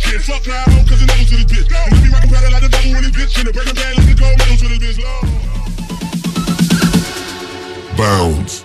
kid. Fuck now, cause the levels to this bitch. And we be rockin' powder like the devil in this bitch. And the breaking band like the gold medals to this bitch. Lord. Bounds. Bounds. Bounds.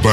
Bounds.